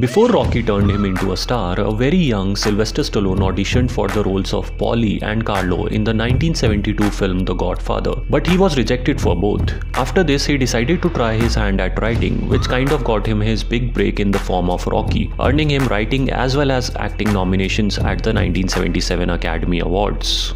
Before Rocky turned him into a star, a very young Sylvester Stallone auditioned for the roles of Paulie and Carlo in the 1972 film The Godfather, but he was rejected for both. After this, he decided to try his hand at writing, which kind of got him his big break in the form of Rocky, earning him writing as well as acting nominations at the 1977 Academy Awards.